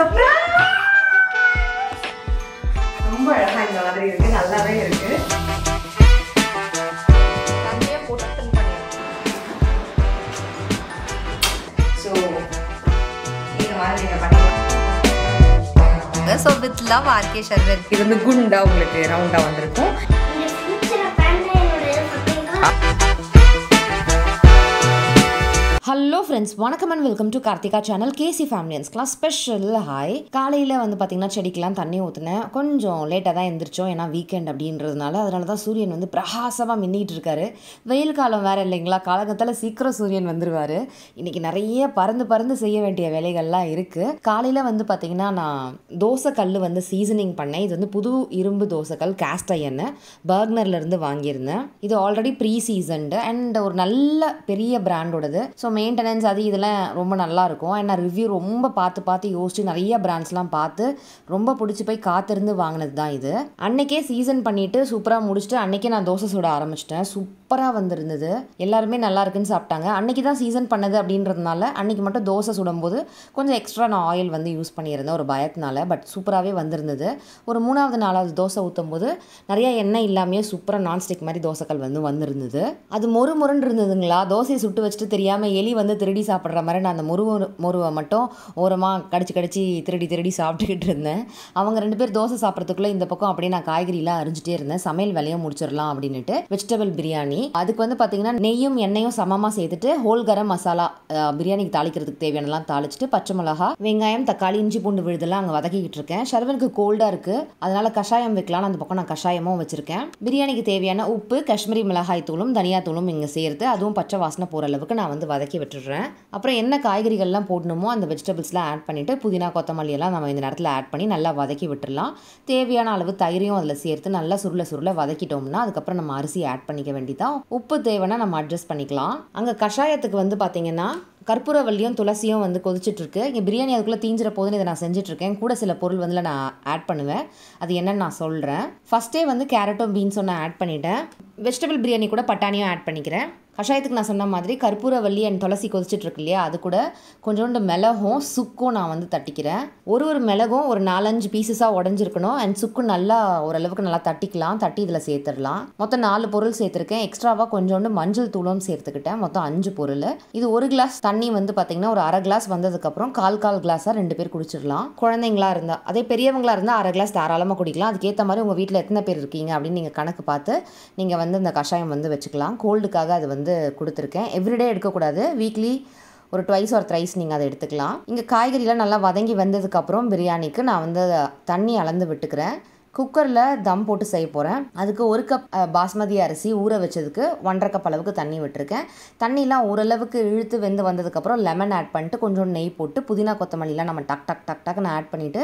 surprise! So with love, RK Charmin. This is round down. Hello friends, welcome and welcome to Karthikha Channel KC Family and Class Special. Hi. காலையில வந்து பாத்தீங்கன்னா செடிக்கெல்லாம் தண்ணி ஊத்துனே. கொஞ்சம் லேட்டா தான் எந்திரச்சோம். ஏனா வீக்கெண்ட் அப்படின்றதுனால அதனால தான் சூரியன் வந்து பிரகாசமா மின்னிட்டு இருக்காரு. வெயில் காலம் வேற இல்லைங்களா? காலகட்டத்துல சீக்கிரம் சூரியன் வந்துருவாரு. இன்னைக்கு நிறைய பறந்து செய்ய வேண்டிய வேலைகள்லாம் இருக்கு. காலையில வந்து பாத்தீங்கன்னா நான் தோசை கல்லு வந்து சீசனிங் பண்ணேன். இது வந்து புது இரும்பு தோசை கல் காஸ்ட் ஐயன் பர்க்னர்ல இருந்து வாங்கி இருந்தேன். இது ஆல்ரெடி ப்ரீ சீசன்ட் அண்ட் ஒரு நல்ல பெரிய பிராண்டோடது. Maintenance அது இதெல்லாம் ரொம்ப நல்லா இருக்கும். நான் ரிவ்யூ ரொம்ப பார்த்து யோசிச்சு நிறைய பிராண்ட்ஸ்லாம் பார்த்து ரொம்ப பிடிச்சி போய் காத்திருந்து வாங்குனது தான் இது. அன்னைக்கே சீசன் பண்ணிட்டு சூப்பரா முடிச்சிட்டு அன்னைக்கே நான் தோசை சுட ஆரம்பிச்சிட்டேன். சூப்பரா வந்திருந்தது. எல்லாரும் நல்லா இருக்குன்னு சாப்பிட்டாங்க. அன்னைக்கு தான் சீசன் பண்ணது அப்படின்றதுனால அன்னைக்கு மட்டும் தோசை சுடும்போது கொஞ்சம் எக்ஸ்ட்ரா நான் ஆயில் வந்து யூஸ் பண்ணியிருந்தேன் ஒரு பயத்தினால. பட் சூப்பராவே வந்திருந்தது. ஒரு மூணாவது நாளாவது தோசை ஊத்தும்போது நிறைய எண்ணெய் இல்லாமயே சூப்பரா நான்ஸ்டிக் மாதிரி தோசைகள் வந்து வந்திருந்தது. அது மொறு மொறுன்னு இருந்ததுங்களா? தோசையை சுட்டு வச்சுட்டு தெரியாம எலி வந்து திருடி சாப்பிட்ற மாதிரி நான் அந்த முருவை மட்டும் ஓரமாக கடிச்சு திருடி சாப்பிட்டுக்கிட்டு இருந்தேன். அவங்க ரெண்டு பேர் தோசை சாப்பிட்றதுக்குள்ளே இந்த பக்கம் அப்படியே நான் காய்கறிலாம் அரிஞ்சிட்டே இருந்தேன். சமையல் வேலையும் முடிச்சிடலாம் அப்படின்னுட்டு வெஜிடபிள் பிரியாணி. அதுக்கு வந்து பார்த்தீங்கன்னா நெய்யும் எண்ணெயும் சமமாக சேர்த்துட்டு ஹோல் கரம் மசாலா பிரியாணிக்கு தாளிக்கிறதுக்கு தேவையானலாம் தாளிச்சிட்டு பச்சை மிளகா வெங்காயம் தக்காளி இஞ்சி பூண்டு விழுதெல்லாம் அங்கே வதக்கிக்கிட்டு இருக்கேன். சர்வனுக்கு கோல்டாக இருக்குது, அதனால கஷாயம் வைக்கலாம்னு அந்த பக்கம் நான் கஷாயமும் வச்சுருக்கேன். பிரியாணிக்கு தேவையான உப்பு காஷ்மீரி மிளகாய் தூளும் தனியா தூளும் இங்கே சேர்த்து அதுவும் பச்சை வாசனை போகிற அளவுக்கு நான் வந்து வதக்கி விட்டுடுறேன். அப்புறம் என்ன காய்கறிகள்லாம் போடணுமோ அந்த வெஜிடபிள்ஸ்லாம் ஆட் பண்ணிவிட்டு புதினா கொத்தமல்லி எல்லாம் நம்ம இந்த நேரத்தில் ஆட் பண்ணி நல்லா வதக்கி விட்டுடலாம். தேவையான அளவு தயிரையும் அதில் சேர்த்து நல்லா சுருள வதக்கிட்டோம்னா அதுக்கப்புறம் நம்ம அரிசி ஆட் பண்ணிக்க வேண்டியதான். உப்பு தேவைன்னா நம்ம அட்ஜஸ்ட் பண்ணிக்கலாம். அங்கே கஷாயத்துக்கு வந்து பார்த்தீங்கன்னா கற்பூரவல்லியும் துளசியும் வந்து கொதிச்சிட்ருக்கு. இங்கே பிரியாணி அதுக்குள்ளே தீஞ்சிற போதுன்னு இதை நான் செஞ்சிட்ருக்கேன். கூட சில பொருள் வந்து நான் ஆட் பண்ணுவேன், அது என்னன்னு நான் சொல்கிறேன். ஃபஸ்ட்டே வந்து கேரட்டும் பீன்ஸும் நான் ஆட் பண்ணிவிட்டேன். வெஜிடபிள் பிரியாணி கூட பட்டாணியும் ஆட் பண்ணிக்கிறேன். கஷாயத்துக்கு நான் சொன்ன மாதிரி கற்பூரவல்லி அண்ட் துளசி கொதிச்சிட்ருக்கு இல்லையா, அது கூட கொஞ்சோண்டு மிளகும் சுக்கும் நான் வந்து தட்டிக்கிறேன். ஒரு மிளகும் ஒரு 4-5 பீசஸாக உடஞ்சிருக்கணும். அண்ட் சுக்கு நல்லா ஓரளவுக்கு நல்லா தட்டி இதில் சேர்த்துடலாம். மொத்தம் 4 பொருள் சேர்த்துருக்கேன். எக்ஸ்ட்ராவாக கொஞ்சோண்டு மஞ்சள் தூளும் சேர்த்துக்கிட்டேன். மொத்தம் 5 பொருள். இது 1 கிளாஸ் தண்ணி வந்து பார்த்தீங்கன்னா ஒரு அரை கிளாஸ் வந்ததுக்கப்புறம் கால் கிளாஸாக 2 பேர் குடிச்சிடலாம். குழந்தைங்களா இருந்தால், அதே பெரியவங்களா இருந்தால் அரை கிளாஸ் தாராளமாக குடிக்கலாம். அதுக்கேற்ற மாதிரி உங்கள் வீட்டில் எத்தனை பேர் இருக்கீங்க அப்படின்னு நீங்கள் கணக்கு பார்த்து நீங்கள் வந்து இந்த கஷாயம் வந்து வச்சுக்கலாம். கோல்டுக்காக அது வந்து கொடுத்துருக்கேன். எவ்ரிடே எடுக்கக்கூடாது, வீக்லி ஒரு 2-3 நீங்கள் அதை எடுத்துக்கலாம். இங்கே காய்கறிலாம் நல்லா வதங்கி வந்ததுக்கப்புறம் பிரியாணிக்கு நான் வந்து தண்ணி அளந்து விட்டுக்கிறேன். குக்கரில் தம் போட்டு செய்ய போகிறேன். அதுக்கு 1 கப் பாஸ்மதி அரிசி ஊற வச்சதுக்கு 1.5 கப் அளவுக்கு தண்ணி விட்டுருக்கேன். தண்ணிலாம் ஓரளவுக்கு இழுத்து வெந்து வந்ததுக்கப்புறம் லெமன் ஆட் பண்ணிட்டு கொஞ்சம் நெய் போட்டு புதினா கொத்தமல்லிலாம் நம்ம டக்குன்னு ஆட் பண்ணிவிட்டு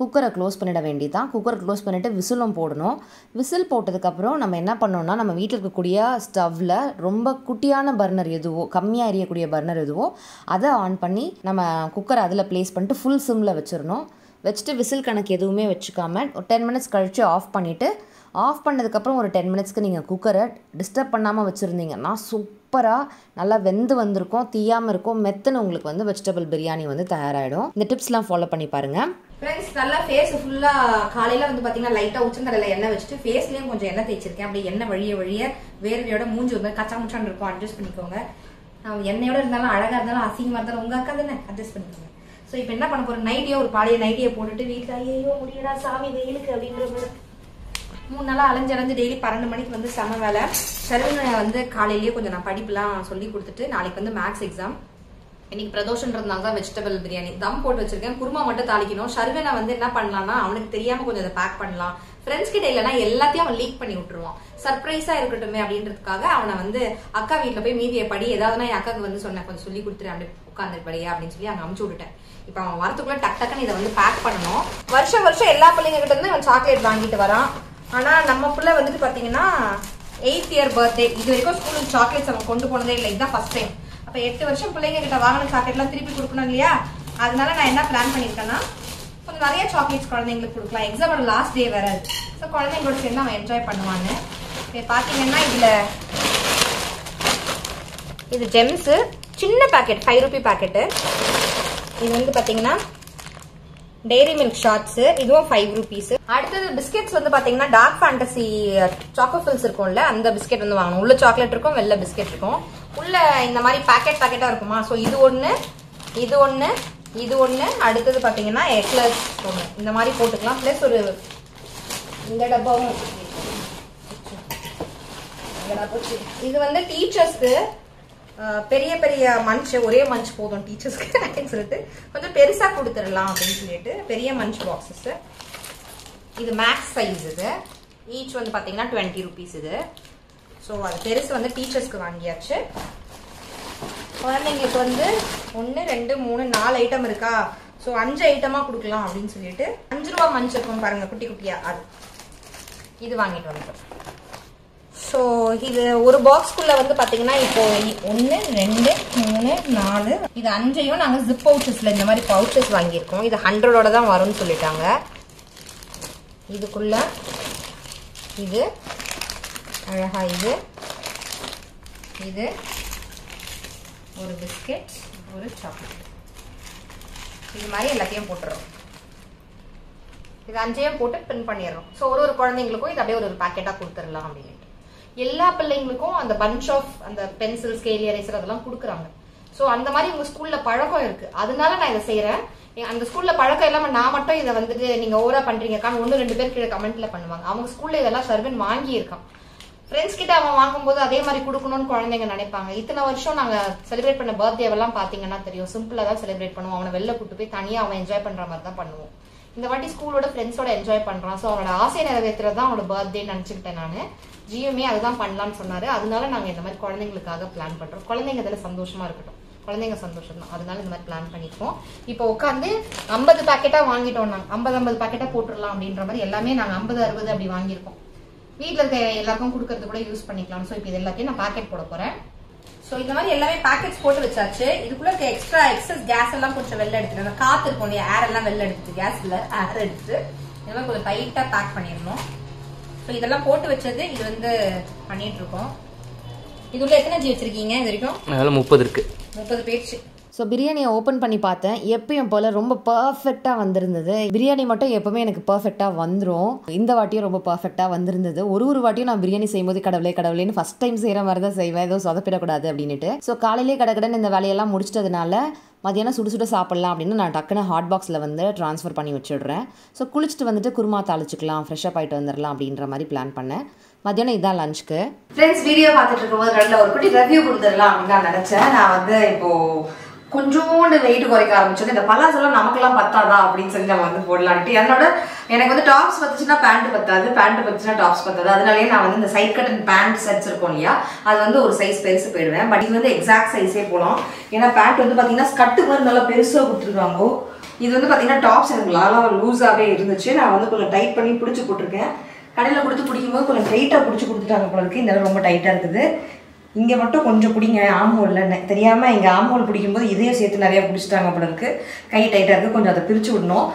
குக்கரை க்ளோஸ் பண்ணிட வேண்டியதான். குக்கரை க்ளோஸ் பண்ணிவிட்டு விசிலும் போடணும். விசில் போட்டதுக்கப்புறம் நம்ம என்ன பண்ணோம்னா நம்ம வீட்டில் இருக்கக்கூடிய ஸ்டவ்வில் ரொம்ப குட்டியான பர்னர் எதுவோ கம்மியாக எரியக்கூடிய பர்னர் எதுவோ அதை ஆன் பண்ணி நம்ம குக்கரை அதில் ப்ளேஸ் பண்ணிட்டு ஃபுல் சிம்மில் வச்சிடணும். வச்சுட்டு விசில் கணக்கு எதுவுமே வச்சுக்காம ஒரு 10 மினிட்ஸ் கழித்து ஆஃப் பண்ணிவிட்டு ஆஃப் பண்ணதுக்கப்புறம் ஒரு 10 மினிட்ஸ்க்கு நீங்கள் குக்கரை டிஸ்டர்ப் பண்ணாமல் வச்சுருந்தீங்கன்னா சூப்பராக நல்லா வெந்து வந்திருக்கும், தீயாமல் இருக்கும், மெத்துன்னு உங்களுக்கு வந்து வெஜிடபிள் பிரியாணி வந்து தயாராகிடும். இந்த டிப்ஸ்லாம் ஃபாலோ பண்ணி பாருங்கள் ஃப்ரெண்ட்ஸ். நல்லா ஃபேஸ் ஃபுல்லாக காலையில் வந்து பார்த்தீங்கன்னா லைட்டாக உச்சந்தலையில் எண்ணெய் வச்சுட்டு ஃபேஸ்லேயும் கொஞ்சம் எண்ணெய் தேய்ச்சிருக்கேன். அப்படி எண்ணெய் வழிய வேர்வையோட மூஞ்சி வந்து கச்சா முச்சான் இருக்கும். அட்ஜஸ்ட் பண்ணிக்கோங்க. எண்ணெயோட இருந்தாலும் அழகாக இருந்தாலும் அசிங்கமாக இருந்தாலும் உங்கள் அக்கா தானே, அட்ஜஸ்ட் பண்ணிக்கோங்க. ஸோ இப்போ என்ன பண்ண போகிறோம், ஒரு பழைய நைட்டியை போட்டுட்டு வீட்டில் ஐயோ முடியடா சாமி வெயிலுக்கு அப்படின்ற 3 நாளாக அலைஞ்சு டெய்லி 12 மணிக்கு வந்து செம வேலை. சர்வனை வந்து காலையிலேயே கொஞ்சம் நான் படிப்புலாம் சொல்லி கொடுத்துட்டு நாளைக்கு வந்து மேக்ஸ் எக்ஸாம். இன்னைக்கு பிரதோஷன்றதுனால தான் வெஜிடபிள் பிரியாணி தம் போட்டு வச்சிருக்கேன். குருமா மட்டும் தாளிக்கணும். சர்வனை வந்து என்ன பண்ணலாம்னா அவனுக்கு தெரியாமல் கொஞ்சம் அதை பேக் பண்ணலாம். ஃப்ரெண்ட்ஸ் கிட்ட இல்லைன்னா எல்லாத்தையும் அவன் லீக் பண்ணி விட்டுருவான். சர்ப்ரைஸா இருக்கட்டும் அப்படின்றதுக்காக அவனை வந்து அக்கா வீட்டில் போய் மீதியை படி ஏதாவது என் அக்காவுக்கு வந்து சொன்னேன் கொஞ்சம் சொல்லி கொடுத்துரு அப்படி உட்காந்துருப்படியா அப்படின்னு சொல்லி அங்கே அமுச்சு விட்டுட்டேன். இப்போ அவன் வரத்துக்குள்ள டக்குன்னு இதை வந்து பேக் பண்ணணும். வருஷம் எல்லா பிள்ளைங்க கிட்ட இருந்து அவன் சாக்லேட் வாங்கிட்டு வரான். ஆனா நம்ம பிள்ளை வந்துட்டு பாத்தீங்கன்னா 8th இயர் பர்த்டே. இது வரைக்கும் ஸ்கூலுக்கு சாக்லேட்ஸ் அவன் கொண்டு போனதே இல்லை. இதுதான் ஃபர்ஸ்ட் டைம். அப்போ 8 வருஷம் பிள்ளைங்க கிட்ட வாங்கின சாக்லேட்லாம் திருப்பி கொடுக்கணும் இல்லையா? அதனால நான் என்ன பிளான் பண்ணியிருக்கேன்னா கொஞ்சம் நிறைய சாக்லேட்ஸ் குழந்தைங்களுக்கு கொடுக்கலாம். எக்ஸாமோட லாஸ்ட் டே வராது. ஸோ குழந்தைங்களோட சேர்ந்து அவன் என்ஜாய் பண்ணுவான்னு இப்போ பார்த்தீங்கன்னா இது ஜெம்ஸு சின்ன பாக்கெட் ₹5 பாக்கெட்டு. இது வந்து பார்த்தீங்கன்னா Dairy milk shots. This is 5 rupees. After biscuits, dark fantasy chocolate fills. And the biscuit is a chocolate and a biscuit. It's packet. So, this one, this one, this one, this one, பெரிய பெரிய மஞ்ச ஒரே மஞ்ச போடும் டீச்சர்ஸ்க்கு நான் சொல்லிட்டேன் கொஞ்சம் பெருசா கொடுத்துறலாம் அப்படி சொல்லிட்டு பெரிய மஞ்ச பாக்ஸஸ் இது மேக்ஸ் சைஸ் இது each வந்து பாத்தீங்கன்னா 20 rupees இது சோ அது பெருசு வந்து டீச்சர்ஸ்க்கு வாங்கியாச்சு குழந்தைகளுக்கு வந்து 1 2 3 4 ஐட்டம் இருக்கா சோ 5 ஐட்டமா கொடுக்கலாம் அப்படி சொல்லிட்டு 5 ரூபாய் மஞ்ச இருக்கும் பாருங்க குட்டி குட்டியா அது இது வாங்கிட்டு வந்துட்டோம் So, this ஒரு பாக்ஸ் குள்ள வந்து பாத்தீங்கன்னா இப்போ 1 2 3 4 இது அஞ்சையும் நாங்க zip pouchesல இந்த மாதிரி pouches வாங்கி இருக்கோம் இது 100 ஓட தான் வரும்னு சொல்லிட்டாங்க இதுக்குள்ள இது அழகா இது இது ஒரு பிஸ்கட் ஒரு சாக்லேட் இந்த மாதிரி எல்லாத்தையும் போட்டுறோம் இது அஞ்சையும் போட்டு பின் பண்ணிடுறோம் சோ ஒரு ஒரு குழந்தைகளுக்கு இது அப்படியே ஒரு பாக்கெட்டா கொடுத்துறலாம் அப்படியே எல்லா பிள்ளைங்களுக்கும் அந்த bunch of அந்த pencil scale eraser அதெல்லாம் கொடுக்கறாங்க சோ அந்த மாதிரி உங்க ஸ்கூல்ல பழக்கம் இருக்கு அதனால நான் இத செய்றேன் அந்த ஸ்கூல்ல பழக்கம் இல்லாம நான் மட்டும் இத வந்துட்டு நீங்க ஓவரா பண்றீங்க காரண ஒன்னு ரெண்டு பேர் கீழ கமெண்ட்ல பண்ணுவாங்க அவங்க ஸ்கூல்ல இதெல்லாம் சர்வன் வாங்கி இருக்கான் फ्रेंड्स கிட்ட அவன் வாங்கும்போது அதே மாதிரி கொடுக்கணும்னு குழந்தைங்க நினைப்பாங்க இத்தனை வருஷம் நாங்க सेलिब्रेट பண்ண बर्थडे எல்லாம் பாத்தீங்கன்னா தெரியும் சிம்பிளா தான் सेलिब्रेट பண்ணுவோம் அவன வெல்ல கூட்டி போய் தனியா அவன் என்ஜாய் பண்ற மாதிரி தான் பண்ணுவோம் இந்த வாட்டி ஸ்கூலோட फ्रेंड्सோட என்ஜாய் பண்றான் சோ அவனோட ஆசை நிறைவேற்றறது தான் அவனோட बर्थडे நினைச்சிட்டேன் நானு GMA அதுதான் பண்ணலாம்னு சொன்னாரு அதனால நாங்க இந்த மாதிரி குழந்தைகளுக்காக பிளான் பண்றோம் குழந்தைங்க அதல சந்தோஷமா இருக்கட்டும் குழந்தைங்க சந்தோஷமா அதனால இந்த மாதிரி பிளான் பண்ணிட்டோம் இப்போ உட்கார்ந்து 50 பாக்கெட்டா வாங்கிட்டோம் நாங்க 50 பாக்கெட்டா போட்டுறலாம் அப்படின்ற மாதிரி எல்லாமே நாங்க 50 60 அப்படி வாங்கி இருக்கோம் வீட்ல இருக்க எல்லாருக்கும் கொடுக்கிறது கூட யூஸ் பண்ணிக்கலாம் சோ இப்போ இதெல்லாம் நான் பாக்கெட் போட போறேன் சோ இந்த மாதிரி எல்லாமே பாக்கெட்ஸ் போட்டு வச்சாச்சு இதுக்குள்ள இருக்க எக்ஸ்ட்ரா எக்ஸஸ் gas எல்லாம் கொஞ்சம் வெளிய எடுத்துறோம் காத்து இருக்கும் இல்ல ஏர் எல்லாம் வெளிய எடுத்து gasல ஏர் எடுத்து இதெல்லாம் கொஞ்சம் டைட்டா பேக் பண்ணிரணும் So, this is போட்டு வச்சது இது வந்து பண்ணிட்டு இருக்கோம் இதுக்குள்ள எத்தனை ஜி வச்சிருக்கீங்க இது வரைக்கும் அதனால 30 இருக்கு 30 பேஜ் சோ பிரியாணி ஓபன் பண்ணி பார்த்தேன் எப்பவும் போல ரொம்ப பெர்ஃபெக்ட்டா வந்திருந்தது பிரியாணி மட்டும் எப்பவுமே எனக்கு பெர்ஃபெக்ட்டா வந்துரும் இந்த வாட்டியும் ரொம்ப பெர்ஃபெக்ட்டா வந்திருந்தது ஒரு வாட்டியும் நான் பிரியாணி செய்யும்போது கடவுளேன்னு ஃபர்ஸ்ட் டைம் செய்யற மாதிரி தான் செய்வேன் ஏதோ சொதப்பிட கூடாது அப்படினுட்டு சோ காலையிலே கடகடன்னு இந்த வேலையெல்லாம் முடிச்சிட்டதனால மதியானம் சுடு சுட சாப்பிடலாம் அப்படினு நான் டக்குன ஹாட் பாக்ஸ்ல வந்து ட்ரான்ஸ்ஃபர் பண்ணி வச்சிடுறேன் சோ குளிச்சிட்டு வந்துட்டு குருமா தாளிச்சுக்கலாம் ஃப்ரெஷ் அப் ஆயிட்டு வந்தறலாம் அப்படின்ற மாதிரி பிளான் பண்ணேன் மதியானம் இதான் லஞ்ச்க்கு फ्रेंड्स வீடியோ பார்த்துட்டு இருக்கும்போது நல்ல ஒரு குட்டி ரிவ்யூ கொடுத்துறலாம் அப்படினு நான் நினைச்சேன் நான் வந்து இப்போ கொஞ்சோண்டு weight குறைக்க ஆரம்பிச்சது இந்த பலாசெல்லாம் நமக்கெல்லாம் பத்தாதா அப்படினு சொல்லி நான் வந்து போடலாம்ட்டி அதனால எனக்கு வந்து டாப்ஸ் பத்திச்சுனா பேண்ட் பத்தாது பேண்ட் பத்திச்சுனா டாப்ஸ் பத்தாது அதனாலயே நான் வந்து இந்த சைட் கட் பேண்ட் செட்ஸ் இருக்கோம்லையா அது வந்து ஒரு சைஸ் பெருசு போயிடுவேன் பட் இது வந்து எக்ஸாக்ட் சைஸே போலாம் ஏன்னா பேண்ட் வந்து பாத்தீங்கன்னா ஸ்கட் மாதிரி நல்லா பெருசா கொடுத்துருவாங்க இது வந்து பாத்தீங்கன்னா டாப்ஸ் எனக்கு நல்லா லூஸாவே இருந்துச்சு நான் வந்து கொஞ்சம் டைட் பண்ணி பிடிச்சு போட்டுருக்கேன் கடையில கொடுத்து பிடிக்கும்போது கொஞ்சம் டைட்டா பிடிச்சு கொடுத்துட்டாங்க போல இருக்கு இந்த ரொம்ப டைட்டா இருக்குது இங்க மட்டும் கொஞ்சம் பிடிங்க ஆம்ஹோல்ல தெரியாம இங்க ஆம்ஹோல் பிடிக்கும்போது இதையும் சேர்த்து நிறைய பிடிச்சிட்டாங்க போல இருக்கு கை டைட்டா இருக்கு கொஞ்சம் அதை பிரிச்சு விடணும்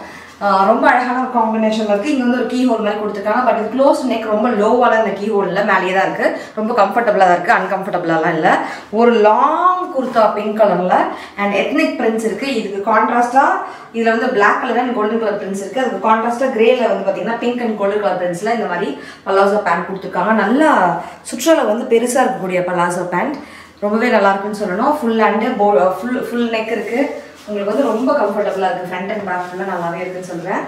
ரொம்ப அழகான ஒரு காம்பினேஷன் இருக்கு இங்க வந்து ஒரு கீ ஹோல் மாதிரி கொடுத்துருக்காங்க பட் இது க்ளோஸ் நெக் ரொம்ப லோவால இந்த கீ ஹோல்ல மேலேயே தான் இருக்கு ரொம்ப கம்ஃபர்டபுளா தான் இருக்கு அன்கம்ஃபர்டபுளாலாம் இல்லை ஒரு லாங் குர்த்தா பிங்க் கலர்ல அண்ட் எத்னிக் பிரிண்ட்ஸ் இருக்கு இதுக்கு கான்ட்ராஸ்டா இதுல வந்து black colour and golden colour prints இருக்கு அதுக்கு கான்ட்ராஸ்டா கிரேல வந்து பாத்தீங்கன்னா பிங்க் அண்ட் கோல்டன் கலர் பிரிண்ட்ஸ்ல இந்த மாதிரி பலாசோ பேண்ட் கொடுத்துருக்காங்க நல்லா சுற்றுலா வந்து பெருசா இருக்கக்கூடிய பலாசோ பேண்ட் ரொம்பவே நல்லா இருக்குன்னு சொல்லணும் ஃபுல் அண்ட் ஃபுல் நெக் இருக்கு உங்களுக்கு வந்து ரொம்ப கம்ஃபர்டபுளாக இருக்குது ஃப்ரண்ட் அண்ட் பேக் ஃபுல்லாக நல்லாவே இருக்குன்னு சொல்கிறேன்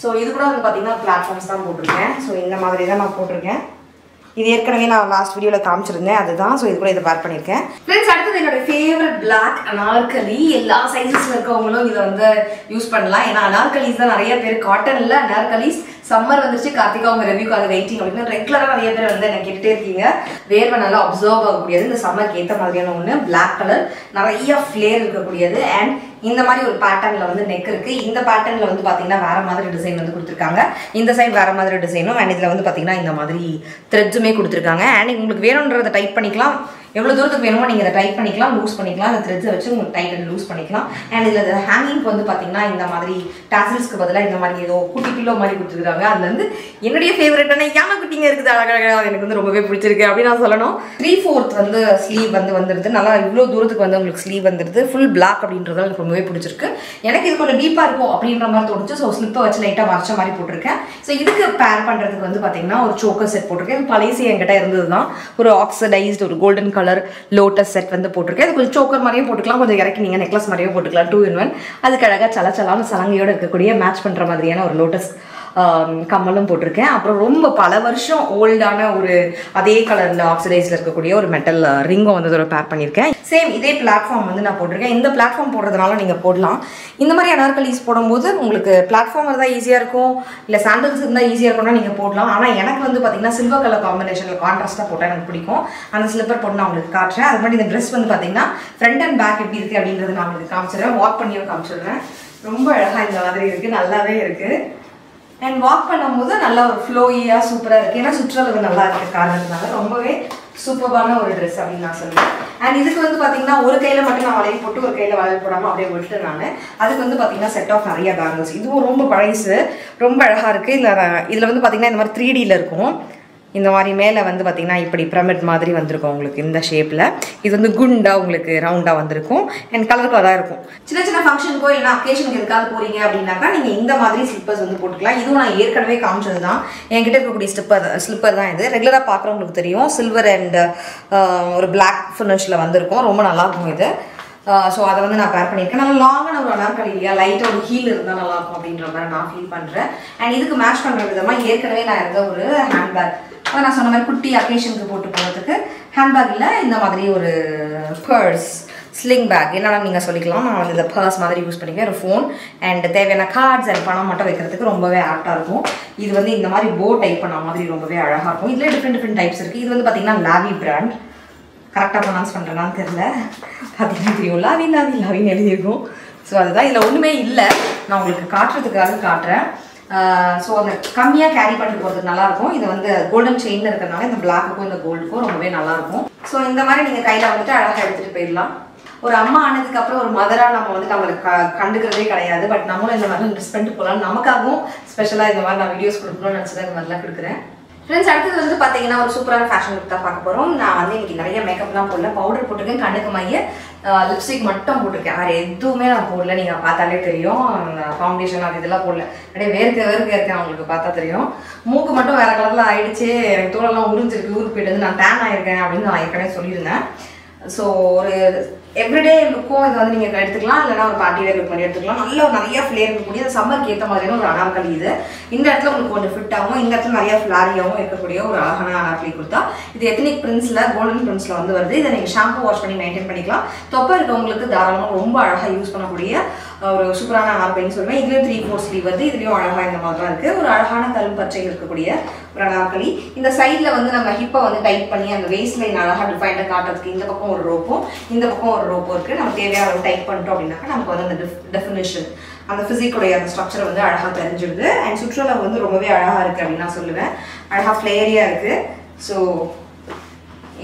ஸோ இது கூட வந்து பார்த்தீங்கன்னா பிளாட்ஃபார்ம்ஸ் தான் போட்டிருக்கேன் ஸோ இந்த மாதிரி தான் நான் போட்டிருக்கேன் இது ஏற்கனவே நான் லாஸ்ட் வீடியோவில் காமிச்சிருந்தேன் அதுதான் ஸோ இது கூட இதை பேர் பண்ணியிருக்கேன் ஃப்ரெண்ட்ஸ் அடுத்தது என்னோட ஃபேவரட் பிளாக் அனார்கலி எல்லா சைஸஸில் இருக்கவங்களும் இதை வந்து யூஸ் பண்ணலாம் ஏன்னா அனார்கலிஸ் தான் நிறைய பேர் காட்டனில் அனார்கலிஸ் சம்மர் வந்துருச்சு கார்த்திகா உங்க ரிவ்யூக்கு அதை வெயிட்டிங் அப்படின்னு ரெகுலராக நிறைய பேர் வந்து எனக்கு கேட்டுகிட்டே இருக்கீங்க வேர்வை நல்லா அப்சர்வ் ஆகக்கூடியது இந்த சம்மருக்கு ஏற்ற மாதிரியான ஒன்று பிளாக் கலர் நிறைய ஃப்ளேர் இருக்கக்கூடியது அண்ட் இந்த மாதிரி ஒரு பேட்டர்ன்ல வந்து நெக் இருக்கு இந்த பேட்டர்ன்ல வந்து பாத்தீங்கன்னா வேற மாதிரி டிசைன் வந்து கொடுத்துருக்காங்க இந்த சைடு வேற மாதிரி டிசைனும் அண்ட் இதுல வந்து பாத்தீங்கன்னா இந்த மாதிரி த்ரெட்ஸுமே கொடுத்துருக்காங்க அண்ட் உங்களுக்கு வேணும்ன்றதை டைப் பண்ணிக்கலாம் எவ்வளவு தூரத்துக்கு வேணுமோ நீங்க இத டைட் பண்ணிக்கலாம் லூஸ் பண்ணிக்கலாம் அந்த threads வச்சு உங்களுக்கு டைட் பண்ணி லூஸ் பண்ணிக்கலாம் and இதுல ஹேங்கிங் வந்து பாத்தீங்கன்னா இந்த மாதிரி டாசல்ஸ்க்கு பதிலா இந்த மாதிரி ஏதோ குட்டி பில்லோ மாதிரி கொடுத்துருக்காங்க அதுல வந்து என்னோட ஃபேவரட்டான யானை குட்டிங்க இருக்குது அழகழகா எனக்கு வந்து ரொம்பவே பிடிச்சிருக்கு அப்படி நான் சொல்லணும் 3/4 வந்து ஸ்லீவ் வந்துருது நல்லா இவ்வளவு தூரத்துக்கு வந்து உங்களுக்கு ஸ்லீவ் வந்துருது ஃபுல் black அப்படின்றதால எனக்கு ரொம்பவே பிடிச்சிருக்கு எனக்கு இது கொஞ்சம் டீப்பா இருக்கும் அப்படின்ற மாதிரி தோணுச்சு சோ ஸ்லிப்பை வச்சு லைட்டா மறச்ச மாதிரி போட்டுருக்கேன் சோ இதுக்கு பேர் பண்றதுக்கு வந்து பாத்தீங்கன்னா ஒரு choker செட் போட்டுருக்கேன் பழையசி என்கிட்ட இருந்ததுதான் ஒரு ஆக்ஸடைஸ்ட் ஒரு கோல்டன் கலர் லோட்டஸ் செட் வந்து போட்டுருக்கேன் இது கொஞ்சம் choker மாதிரியே போட்டுக்கலாம் கொஞ்சம் இறக்கி நீங்க நெக்லஸ் மாதிரியே போட்டுக்கலாம் 2 in 1 அதுக்கு அழகா சலச்சலான சலங்கையோட இருக்கக்கூடிய மேட்ச் பண்ற மாதிரியான ஒரு லோட்டஸ் கம்மலும் போட்டிருக்கேன் அப்புறம் ரொம்ப பல வருஷம் ஓல்டான ஒரு அதே கலர்ல ஆக்சிடைஸ்ல இருக்கக்கூடிய ஒரு மெட்டல் ரிங்கும் வந்து இதோட பேர் பண்ணியிருக்கேன் சேம் இதே பிளாட்ஃபார்ம் வந்து நான் போட்டிருக்கேன் இந்த பிளாட்ஃபார்ம் போடுறதுனால நீங்க போடலாம் இந்த மாதிரி அனார்கலீஸ் போடும்போது உங்களுக்கு பிளாட்ஃபார்ம் இருந்தால் ஈஸியாக இருக்கும் இல்லை சாண்டல்ஸ் இருந்தால் ஈஸியாக இருக்கும்னா நீங்க போடலாம் ஆனால் எனக்கு வந்து பார்த்தீங்கன்னா சில்வர் கலர் காம்பினேஷனில் கான்ட்ராஸ்டாக போட்டால் எனக்கு பிடிக்கும் அந்த ஸ்லிப்பர் போட்டு நான் உங்களுக்கு காட்டுறேன் அது மாதிரி இந்த ட்ரெஸ் வந்து பார்த்தீங்கன்னா ஃப்ரண்ட் அண்ட் பேக் எப்படி இருக்கு அப்படின்றத நான் உங்களுக்கு காமிச்சிடுறேன் வாக் பண்ணியும் காமிச்சிடுறேன் ரொம்ப அழகாக இந்த மாதிரி இருக்கு நல்லாவே இருக்கு அண்ட் வாக் பண்ணும்போது நல்லா ஒரு ஃப்ளோயியாக சூப்பராக இருக்குது ஏன்னா சுற்றுலா நல்லா இருக்குது காரணத்தினால ரொம்பவே சூப்பரான ஒரு ட்ரெஸ் அப்படின்னு நான் சொல்லுவேன் அண்ட் இதுக்கு வந்து பார்த்தீங்கன்னா ஒரு கையில் மட்டும் நான் வளையல் போட்டு ஒரு கையில் வளையல் போடாமல் அப்படியே விட்டுட்டு நான் அதுக்கு வந்து பார்த்தீங்கன்னா செட் ஆஃப் நிறைய பேங்கிள்ஸ் இதுவும் ரொம்ப பழசு ரொம்ப அழகாக இருக்குது இந்த இதில் வந்து பார்த்தீங்கன்னா இந்த மாதிரி 3Dயில் இருக்கும் இந்த மாதிரி மேலே வந்து பார்த்தீங்கன்னா இப்படி பிரமிட் மாதிரி வந்திருக்கும் உங்களுக்கு இந்த ஷேப்பில் இது வந்து குண்டாக உங்களுக்கு ரவுண்டாக வந்திருக்கும் அண்ட் கலர் கலராக இருக்கும் சின்ன சின்ன ஃபங்க்ஷனுக்கோ இல்லைனா அக்கேஷனுக்கு எதுக்காக போகிறீங்க அப்படின்னாக்கா நீங்கள் இந்த மாதிரி ஸ்லிப்பர்ஸ் வந்து போட்டுக்கலாம் இதுவும் நான் ஏற்கனவே காமிச்சது தான் என்கிட்ட இருக்கக்கூடிய ஸ்லிப்பர் தான் இது ரெகுலராக பார்க்குறவங்களுக்கு தெரியும் சில்வர் அண்ட் ஒரு பிளாக் ஃபினிஷில் வந்திருக்கும் ரொம்ப நல்லாயிருக்கும் இது ஸோ அதை வந்து நான் பேர் பண்ணியிருக்கேன் நல்லா லாங்கான ஒரு அனார்கலி இல்லையா லைட்டாக ஒரு ஹீல் இருந்தால் நல்லாயிருக்கும் அப்படின்ற மாதிரி நான் ஃபீல் பண்ணுறேன் அண்ட் இதுக்கு மேட்ச் பண்ணுற விதமாக ஏற்கனவே நான் இருந்த ஒரு ஹேண்ட்பேக் நான் சொன்ன மாதிரி குட்டி அக்கேஷனுக்கு போட்டு போகிறதுக்கு ஹேண்ட்பேக்கில் இந்த மாதிரி ஒரு பர்ஸ் ஸ்லிங் பேக் என்னென்னா நீங்கள் சொல்லிக்கலாம் நான் வந்து இந்த பர்ஸ் மாதிரி யூஸ் பண்ணிக்கிறேன் ஒரு ஃபோன் அண்ட் தேவையான கார்ட்ஸ் அண்ட் பணம் மட்டும் வைக்கிறதுக்கு ரொம்பவே ஆப்டாக இருக்கும் இது வந்து இந்த மாதிரி போ டைப் பண்ண மாதிரி ரொம்பவே அழகாக இருக்கும் இதில் டிஃப்ரெண்ட் டைப்ஸ் இருக்குது இது வந்து பார்த்தீங்கன்னா லாவி பிராண்ட் கரெக்டாக ப்ரொனவுன்ஸ் பண்ணுறேன்னு தெரியல பார்த்தீங்கன்னா தெரியும் லாவி லாவி லாவின்னு எழுதியிருக்கும் ஸோ அதுதான் இதில் ஒன்றுமே இல்லை நான் உங்களுக்கு காட்டுறதுக்காக காட்டுறேன் ஸோ அந்த கம்மியாக கேரி பண்ணிட்டு போகிறது நல்லாயிருக்கும் இது வந்து கோல்டன் செயினில் இருக்கிறதுனால இந்த பிளாக்குக்கும் இந்த கோல்டுக்கும் ரொம்பவே நல்லாயிருக்கும் ஸோ இந்த மாதிரி நீங்கள் கையில் வந்துட்டு அழகாக எடுத்துகிட்டு போயிடலாம் ஒரு அம்மா ஆனதுக்கப்புறம் ஒரு மதராக நம்ம வந்துட்டு அவங்களுக்கு கண்டுக்கிறதே கிடையாது பட் நம்மளும் இந்த மாதிரிலாம் ட்ரெஸ் பண்ணிட்டு போகலாம் நமக்காகவும் ஸ்பெஷலாக இந்த மாதிரி நான் வீடியோஸ் கொடுக்கணும்னு நினச்சி தான் இந்த மாதிரிலாம் கொடுக்குறேன் ஃப்ரெண்ட்ஸ் அடுத்தது வந்து பார்த்தீங்கன்னா ஒரு சூப்பரான ஃபேஷன் லுக் தான் பார்க்க போகிறோம் நான் வந்து இன்னைக்கு நிறைய மேக்கப்லாம் போடல பவுடர் போட்டிருக்கேன் கண்ணுக்கு மைய லிப்ஸ்டிக் மட்டும் போட்டிருக்கேன் வேறு எதுவுமே நான் போடல நீங்கள் பார்த்தாலே தெரியும் ஃபவுண்டேஷன் அது இதெல்லாம் போடல அப்படியே வேர்க்க இருக்கேன் அவங்களுக்கு பார்த்தா தெரியும் மூக்கு மட்டும் வேறு கலரில் ஆயிடுச்சு எனக்கு தோலெல்லாம் உறிஞ்சிருக்கு ஊருக்கு போயிட்டு நான் டேன் ஆகிருக்கேன் அப்படின்னு நான் ஏற்கனவே சொல்லியிருந்தேன் ஸோ ஒரு எவ்ரிடே லுக்கும் இதை வந்து நீங்கள் எடுத்துக்கலாம் இல்லைனா ஒரு பார்ட்டிவேர் லுக் மாதிரி எடுத்துக்கலாம் நல்ல ஒரு நிறைய ஃப்ளேர் இருக்கக்கூடிய அந்த சம்மருக்கு ஏற்ற மாதிரியான ஒரு அனார்கலி இது இந்த இடத்துல உங்களுக்கு கொஞ்சம் ஃபிட்டாகவும் இந்த இடத்துல நிறைய ஃப்ளாரியாகவும் இருக்கக்கூடிய ஒரு அழகான அனார்கலி கொடுத்தா இது எத்னிக் பிரிண்ட்ஸில் கோல்டன் பிரிண்ட்ஸில் வந்து வருது இதை நீங்கள் ஷாம்பு வாஷ் பண்ணி மெயின்டைன் பண்ணிக்கலாம் தொப்பை இருக்கவங்களுக்கு தாராளமாக ரொம்ப அழகாக யூஸ் பண்ணக்கூடிய ஒரு சூப்பரான அனார்கலின்னு சொல்லுவேன் இதுலேயும் 3/4 ஸ்லீவ் வருது இதுலேயும் அழகாக இந்த மாதிரி தான் இருக்குது ஒரு அழகான கரும் பச்சையில் இருக்கக்கூடிய ஒரு அனார்கலி இந்த சைடில் வந்து நம்ம ஹிப்பை வந்து டைட் பண்ணி அந்த வேஸ்ட் லைன் அழகாக டிஃபைண்டாக காட்டுறதுக்கு இந்த பக்கம் ஒரு ரோப்பும் இந்த பக்கம் ஒரு ரோப்பும் இருக்குது நம்ம தேவையான ஒரு டைட் பண்ணிட்டோம் அப்படின்னாக்கா நமக்கு வந்து அந்த டெஃபினேஷன் அந்த ஃபிசிக்கோடைய அந்த ஸ்ட்ரக்சர் வந்து அழகாக தெரிஞ்சிடுது அண்ட் சுற்றுலா வந்து ரொம்பவே அழகாக இருக்குது அப்படின்னு நான் சொல்லுவேன் அழகாக ஃப்ளேரியாக இருக்குது ஸோ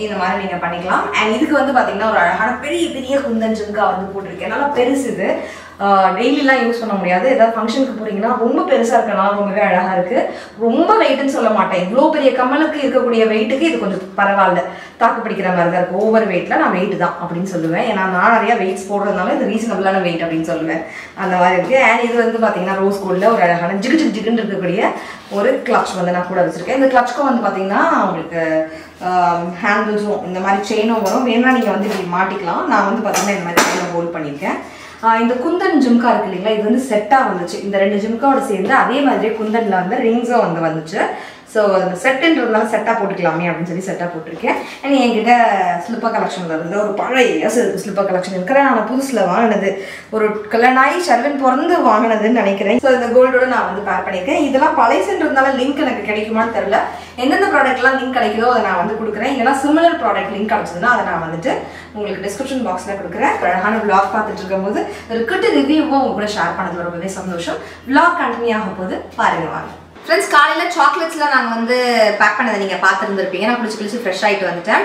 இந்த மாதிரி நீங்கள் பண்ணிக்கலாம் அண்ட் இதுக்கு வந்து பார்த்தீங்கன்னா ஒரு அழகான பெரிய பெரிய குந்தன் ஜுங்கா வந்து போட்டிருக்கேன் நல்லா பெருசு இது டெய்லிலாம் யூஸ் பண்ண முடியாது ஏதாவது ஃபங்க்ஷனுக்கு போகிறீங்கன்னா ரொம்ப பெருசாக இருக்கனால ரொம்பவே அழகாக இருக்குது ரொம்ப வெயிட்டுன்னு சொல்ல மாட்டேன் இவ்வளோ பெரிய கம்மலுக்கு இருக்கக்கூடிய வெயிட்டுக்கு இது கொஞ்சம் பரவாயில்ல தாக்கு பிடிக்கிற மாதிரி தான் இருக்குது ஓவர் வெயிட்டில் நான் வெயிட் தான் அப்படின்னு சொல்லுவேன் ஏன்னா நான் நிறையா வெயிட்ஸ் போடுறதுனால இது ரீசனபிளான வெயிட் அப்படின்னு சொல்லுவேன் அந்த மாதிரி இருக்குது அண்ட் இது வந்து பார்த்தீங்கன்னா ரோஸ் கோல்டில் ஒரு அழகான ஜிகு ஜிகு ஜிகுன்னு இருக்கக்கூடிய ஒரு கிளட்ச் வந்து நான் கூட வச்சுருக்கேன் இந்த கிளட்ச்க்கும் வந்து பார்த்தீங்கன்னா உங்களுக்கு ஹேண்டில்ஸும் இந்த மாதிரி செயினும் வரும் வேணும்னா நீங்கள் வந்து இப்படி மாட்டிக்கலாம் நான் வந்து பார்த்தீங்கன்னா இந்த மாதிரி செயினை ஹோல்ட் பண்ணியிருக்கேன் இந்த குந்தன் ஜும்கா இருக்கு இல்லைங்களா இது வந்து செட்டாக வந்துச்சு இந்த 2 ஜும்காவோட சேர்ந்து அதே மாதிரி குந்தனில் வந்து ரிங்ஸும் வந்து வந்துச்சு ஸோ அந்த செட்டுன்றதுனால செட்டாக போட்டுக்கலாமே அப்படின்னு சொல்லி செட்டாக போட்டிருக்கேன் அண்ட் என்கிட்ட ஸ்லிப்பர் கலெக்ஷனில் இருந்து ஒரு பழைய ஸ்லிப்பர் கலெக்ஷன் இருக்கிறேன் நான் புதுசில் வாங்கினது ஒரு கல்யாணாயி ஷர்வின் பிறந்து வாங்கினதுன்னு நினைக்கிறேன் ஸோ இந்த கோல்டோட நான் வந்து பேர் பண்ணியிருக்கேன் இதெல்லாம் பழையசுன்றதுனால லிங்க் எனக்கு கிடைக்குமான்னு தெரில எந்தெந்த ப்ராடக்ட்லாம் லிங்க் கிடைக்குதோ அதை நான் வந்து கொடுக்குறேன் இல்லைனா சிமிலர் ப்ராடக்ட் லிங்க் கிடைச்சதுன்னா அதை நான் வந்துட்டு உங்களுக்கு டிஸ்கிரிப்ஷன் பாக்ஸில் கொடுக்குறேன் அழகான விளாக் பார்த்துட்டு இருக்கும்போது ஒரு கிட்ட ரிவ்யூவும் உங்க கூட ஷேர் பண்ணது ரொம்பவே சந்தோஷம் விளாக் கண்டினியூ ஆகும் போது பாருங்க வாங்க Friends, காலையில சாக்லேட்ஸ்ல நாங்க வந்து பேக் பண்ணத நீங்க பாத்துிருந்திருப்பீங்க. நான் குளிச்சு குளிச்சு ஃப்ரெஷ் ஆயிட்டு வந்துட்டேன்.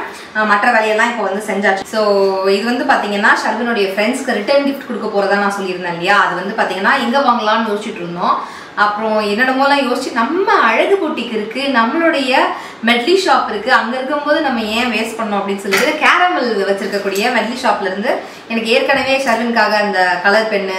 மற்ற வேலையெல்லாம் இப்போ வந்து செஞ்சாச்சு. சோ இது வந்து பாத்தீங்கன்னா ஷர்வினோட ஃப்ரெண்ட்ஸ்க்கு ரிட்டர்ன் gift கொடுக்க போறதா நான் சொல்லியிருந்தேன் இல்லையா? அது வந்து பாத்தீங்கன்னா எங்க வாங்கலாம்னு யோசிச்சிட்டு இருந்தோம். அப்புறம் என்னடமோலாம் யோசிச்சு நம்ம அழகு பூட்டிக்கு இருக்கு, நம்மளுடைய மெட்லி ஷாப் இருக்கு, அங்க இருக்கும்போது நம்ம ஏன் வேஸ்ட் பண்ணோம் அப்படின்னு சொல்லிட்டு கேரமல் வச்சிருக்கக்கூடிய மெட்லி ஷாப்ல இருந்து எனக்கு ஏற்கனவே ஷர்வினுக்காக அந்த கலர் பென்னு,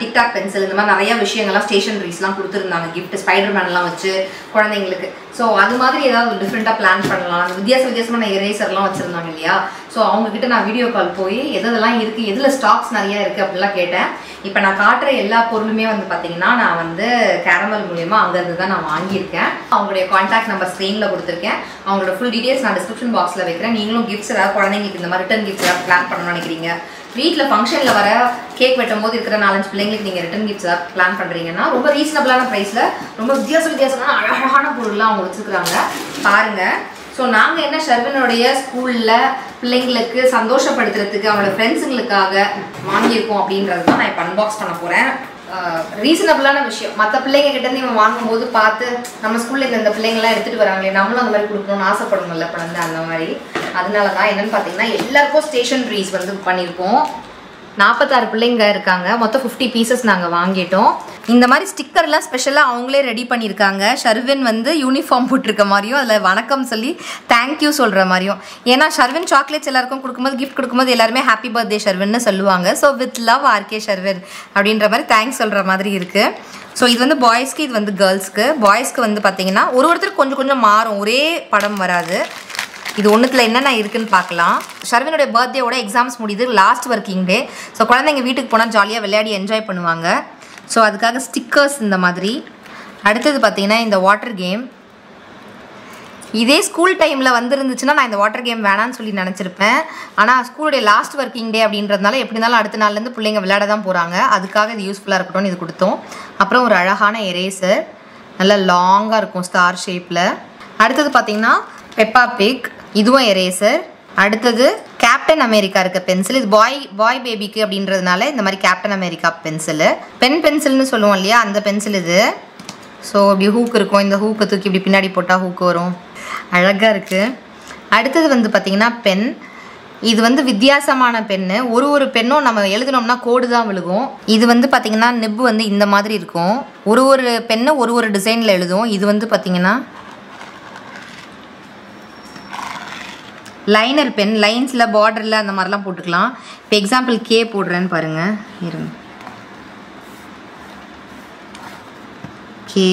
டிக்டாக் பென்சில், இந்த மாதிரி நிறைய விஷயங்கள்லாம் ஸ்டேஷனரிஸ்லாம் கொடுத்துருந்தாங்க கிஃப்ட், ஸ்பைடர்மேன்லாம் வச்சு குழந்தைங்களுக்கு. ஸோ அது மாதிரி ஏதாவது டிஃப்ரெண்ட்டாக பிளான் பண்ணலாம். வித்தியாசமான எரேசர்லாம் வச்சுருந்தாங்க இல்லையா? ஸோ அவங்ககிட்ட நான் வீடியோ கால் போய் எதெல்லாம் இருக்குது, எதில் ஸ்டாக்ஸ் நிறையா இருக்குது அப்படிலாம் கேட்டேன். இப்போ நான் காட்டுற எல்லா பொருளுமே வந்து பார்த்தீங்கன்னா நான் வந்து கேரமல் மூலயமா அங்கேருந்து தான் நான் வாங்கியிருக்கேன். அவங்களுடைய கான்டாக்ட் நம்பர் ஸ்க்ரீனில் கொடுத்துருக்கேன். அவங்களோட ஃபுல் டீட்டெயில்ஸ் நான் டிஸ்கிரிப்ஷன் பாக்ஸில் வைக்கிறேன். நீங்களும் கிஃப்ட்ஸ் ஏதாவது குழந்தைங்களுக்கு இந்த மாதிரி ரிட்டர்ன் கிஃப்ட்ஸ் ஏதாவது பிளான் பண்ணணும்னு நினைக்கிறீங்க, வீட்டில் ஃபங்க்ஷனில் வர கேக் வெட்டும்போது இருக்கிற 4-5 பிள்ளைங்களுக்கு நீங்கள் ரிட்டர்ன் கிஃப்ட்ஸ் ஏதாவது பிளான் பண்ணுறீங்கன்னா ரொம்ப ரீசனபிளான ப்ரைஸில் ரொம்ப வித்தியாசமான அழகான பொருள்லாம் அவங்க வச்சுருக்குறாங்க பாருங்கள். ஸோ நாங்கள் என்ன ஷர்வினுடைய ஸ்கூலில் பிள்ளைங்களுக்கு சந்தோஷப்படுத்துறதுக்கு அவங்களோட ஃப்ரெண்ட்ஸுங்களுக்காக வாங்கியிருக்கோம் அப்படின்றது தான் நான் இப்போ அன்பாக்ஸ் பண்ண போகிறேன். ரீசனபிளான விஷயம், மற்ற பிள்ளைங்க கிட்டேருந்து இவன் வாங்கும்போது பார்த்து நம்ம ஸ்கூலில் இந்த பிள்ளைங்கள்லாம் எடுத்துகிட்டு வராங்களே, நம்மளும் அந்த மாதிரி கொடுக்கணும்னு ஆசைப்படணும்ல குழந்தை, அந்த மாதிரி. அதனால தான் என்னென்னு பார்த்தீங்கன்னா எல்லாருக்கும் ஸ்டேஷனரிஸ் வந்து பண்ணியிருக்கோம். 46 பிள்ளைங்க இருக்காங்க, மொத்தம் 50 பீசஸ் நாங்கள் வாங்கிட்டோம். இந்த மாதிரி ஸ்டிக்கர்லாம் ஸ்பெஷலாக அவங்களே ரெடி பண்ணியிருக்காங்க. ஷர்வின் வந்து யூனிஃபார்ம் போட்டிருக்க மாதிரியும் அதில் வணக்கம் சொல்லி தேங்க்யூ சொல்கிற மாதிரியும். ஏன்னா ஷர்வின் சாக்லேட்ஸ் எல்லாருக்கும் கொடுக்கும்போது, கிஃப்ட் கொடுக்கும்போது எல்லாருமே ஹாப்பி பர்த்டே ஷர்வின்னு சொல்லுவாங்க. So with love RK Sharvin அப்படின்ற மாதிரி தேங்க்ஸ் சொல்கிற மாதிரி இருக்குது. ஸோ இது வந்து பாய்ஸ்க்கு, இது வந்து கேர்ள்ஸ்க்கு. பாய்ஸ்க்கு வந்து பார்த்திங்கன்னா ஒருத்தருக்கு கொஞ்சம் மாறும், ஒரே படம் வராது. இது ஒன்றுத்தில் என்னென்ன இருக்குதுன்னு பார்க்கலாம். ஷர்வினுடைய பர்த்டேவோட எக்ஸாம்ஸ் முடியுது, லாஸ்ட் ஒர்க்கிங் டே. ஸோ குழந்தைங்க வீட்டுக்கு போனால் ஜாலியாக விளையாடி என்ஜாய் பண்ணுவாங்க. ஸோ அதுக்காக ஸ்டிக்கர்ஸ் இந்த மாதிரி. அடுத்தது பார்த்திங்கன்னா இந்த வாட்டர் கேம். இதே ஸ்கூல் டைமில் வந்துருந்துச்சுன்னா நான் இந்த வாட்டர் கேம் வேணான்னு சொல்லி நினச்சிருப்பேன். ஆனால் ஸ்கூலுடைய லாஸ்ட் ஒர்க்கிங் டே அப்படின்றதுனால எப்படி இருந்தாலும் அடுத்த நாள்லேருந்து பிள்ளைங்க விளையாட தான் போகிறாங்க. அதுக்காக இது யூஸ்ஃபுல்லாக இருக்கட்டும்னு இது கொடுத்தோம். அப்புறம் ஒரு அழகான எரேசர், நல்லா லாங்காக இருக்கும் ஸ்டார் ஷேப்பில். அடுத்தது பார்த்திங்கன்னா பெப்பா பிக், இதுவும் எரேசர். அடுத்தது கேப்டன் அமெரிக்கா இருக்க பென்சில். இது பாய் பேபிக்கு அப்படின்றதுனால இந்த மாதிரி கேப்டன் அமெரிக்கா பென்சில், பென்சில்னு சொல்லுவோம் இல்லையா, அந்த பென்சில் இது. ஸோ இப்படி ஹூக் இருக்கும், இந்த ஹூக்கை தூக்கி இப்படி பின்னாடி போட்டால் ஹூக்கு வரும், அழகாக இருக்குது. அடுத்தது வந்து பார்த்திங்கன்னா பென். இது வந்து வித்தியாசமான பென்னு, ஒரு பெண்ணும் நம்ம எழுதினோம்னா கோடு தான் விழுகும். இது வந்து பார்த்திங்கன்னா நிப்பு வந்து இந்த மாதிரி இருக்கும், ஒரு பெண்ணு ஒரு டிசைனில் எழுதும். இது வந்து பார்த்திங்கன்னா லைனர் பென், லைன்ஸில் பார்டரில் அந்த மாதிரிலாம் போட்டுக்கலாம். இப்போ எக்ஸாம்பிள் கே போடுறேன்னு பாருங்கள், இருங்க கே.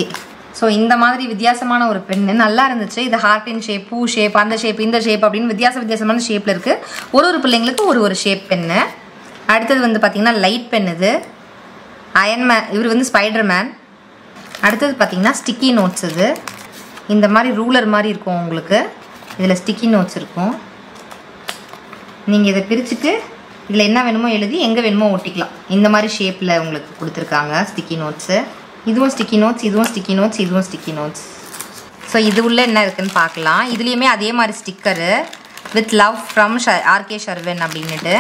ஸோ இந்த மாதிரி வித்தியாசமான ஒரு பென்னு நல்லா இருந்துச்சு. இது ஹார்ட்டின் ஷேப், பூ ஷேப், அந்த ஷேப், இந்த ஷேப் அப்படின்னு வித்தியாசமான ஷேப்பில் இருக்குது. ஒரு பிள்ளைங்களுக்கு ஒரு ஷேப் பென்னு. அடுத்தது வந்து பார்த்திங்கன்னா லைட் பென், இது அயன்மேன், இவர் வந்து ஸ்பைடர்மேன். அடுத்தது பார்த்திங்கன்னா ஸ்டிக்கி நோட்ஸ், இது இந்த மாதிரி ரூலர் மாதிரி இருக்கும் உங்களுக்கு, இதில் ஸ்டிக்கி நோட்ஸ் இருக்கும். நீங்கள் இதை பிரிச்சுட்டு இதில் என்ன வேணுமோ எழுதி எங்கே வேணுமோ ஒட்டிக்கலாம். இந்த மாதிரி ஷேப்பில் உங்களுக்கு கொடுத்துருக்காங்க ஸ்டிக்கி நோட்ஸு. இதுவும் ஸ்டிக்கி நோட்ஸ், இதுவும் ஸ்டிக்கி நோட்ஸ், இதுவும் ஸ்டிக்கி நோட்ஸ். ஸோ இது உள்ளே என்ன இருக்குதுன்னு பார்க்கலாம். இதுலேயுமே அதே மாதிரி sticker, with love from RK Sharvin அப்படின்ட்டு.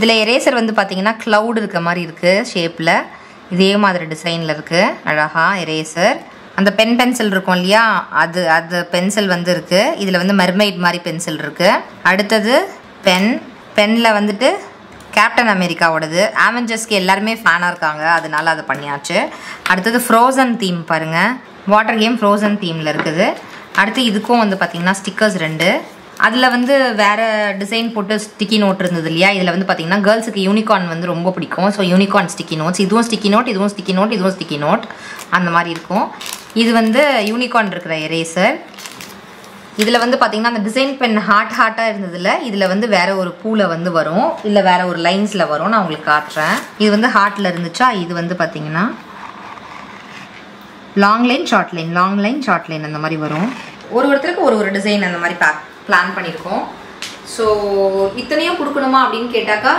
இதில் எரேசர் வந்து பார்த்திங்கன்னா க்ளவுட் இருக்க மாதிரி இருக்குது ஷேப்பில், இதே மாதிரி டிசைனில் இருக்குது அழகாக எரேசர். அந்த பென்சில் இருக்கும் இல்லையா, அது பென்சில் வந்து இருக்குது. இதில் வந்து மெர்மெய்ட் மாதிரி பென்சில் இருக்குது. அடுத்தது பெனில் வந்துட்டு கேப்டன் அமெரிக்காவோடது, அவெஞ்சர்ஸ்க்கு எல்லாருமே ஃபேனாக இருக்காங்க, அதனால அதை பண்ணியாச்சு. அடுத்தது ஃப்ரோசன் தீம் பாருங்கள், வாட்டர் கேம் ஃப்ரோசன் தீமில் இருக்குது. அடுத்து இதுக்கும் வந்து பார்த்திங்கன்னா ஸ்டிக்கர்ஸ் 2, அதில் வந்து வேறு டிசைன் போட்டு ஸ்டிக்கி நோட் இருந்தது இல்லையா. இதில் வந்து பார்த்திங்கன்னா கேர்ள்ஸுக்கு யூனிகார்ன் வந்து ரொம்ப பிடிக்கும். ஸோ யூனிகார்ன் ஸ்டிக்கி நோட்ஸ், இதுவும் ஸ்டிக்கி நோட், இதுவும் ஸ்டிக்கி நோட், இதுவும் ஸ்டிக்கி நோட் அந்த மாதிரி இருக்கும். இது வந்து யூனிகார்ன் இருக்கிற எரேசர். இதில் வந்து பார்த்திங்கன்னா அந்த டிசைன் பென் ஹார்ட்டாக இருந்ததில்ல, இதில் வந்து வேறு ஒரு பூவில் வந்து வரும், இல்லை வேறு ஒரு லைன்ஸில் வரும், நான் உங்களுக்கு காட்டுறேன். இது வந்து ஹார்ட்டில் இருந்துச்சா, இது வந்து பார்த்திங்கன்னா long line short line, long line short line அந்த மாதிரி வரும். ஒருத்தருக்கு ஒரு டிசைன் அந்த மாதிரி பிளான் பண்ணியிருக்கோம். ஸோ இத்தனையும் கொடுக்கணுமா அப்படின்னு கேட்டாக்கா,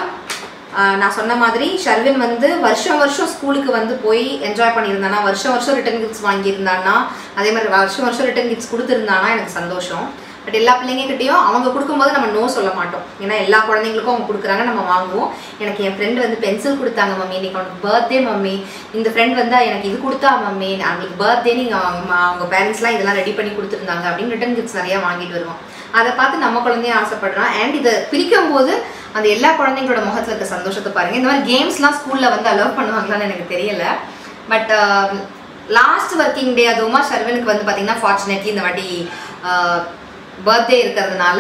நான் சொன்ன மாதிரி ஷர்வின் வந்து வருஷம் ஸ்கூலுக்கு வந்து போய் என்ஜாய் பண்ணியிருந்தானா, வருஷம் ரிட்டர்ன் கிஃப்ட்ஸ் வாங்கியிருந்தானா, அதே மாதிரி வருஷம் ரிட்டர்ன் கிஃப்ட்ஸ் கொடுத்துருந்தானா எனக்கு சந்தோஷம். பட் எல்லா பிள்ளைங்ககிட்டயும் அவங்க கொடுக்கும்போது நம்ம நோ சொல்ல மாட்டோம். ஏன்னா எல்லா குழந்தைங்களுக்கும் அவங்க கொடுக்குறாங்க, நம்ம வாங்குவோம். எனக்கு என் ஃப்ரெண்டு வந்து பென்சில் கொடுத்தாங்க மம்மி, இன்னைக்கு அவனுக்கு பர்த்டே மம்மி, இந்த ஃப்ரெண்ட் வந்து எனக்கு இது கொடுத்தா மம்மி, அவங்களுக்கு பர்த்டே நீங்கள் அவங்க அவங்க பேரண்ட்ஸ்லாம் இதெல்லாம் ரெடி பண்ணி கொடுத்துருந்தாங்க அப்படின்னு ரிட்டன் கிஃப்ட்ஸ் நிறையா வாங்கிட்டு வருவோம். அதை பார்த்து நம்ம குழந்தையும் ஆசைப்படுறோம். அண்ட் இதை பிரிக்கும் போது அந்த எல்லா குழந்தைங்களோட முகத்தில் இருக்க சந்தோஷத்தை பாருங்கள். இந்த மாதிரி கேம்ஸ்லாம் ஸ்கூலில் வந்து அலோவ் பண்ணுவாங்களான்னு எனக்கு தெரியலை. பட் லாஸ்ட் ஒர்க்கிங் டே அதுவுமா ஷர்வினுக்கு வந்து பார்த்தீங்கன்னா ஃபார்ச்சுனேட்லி இந்த வாட்டி பர்த்டே இருக்கிறதுனால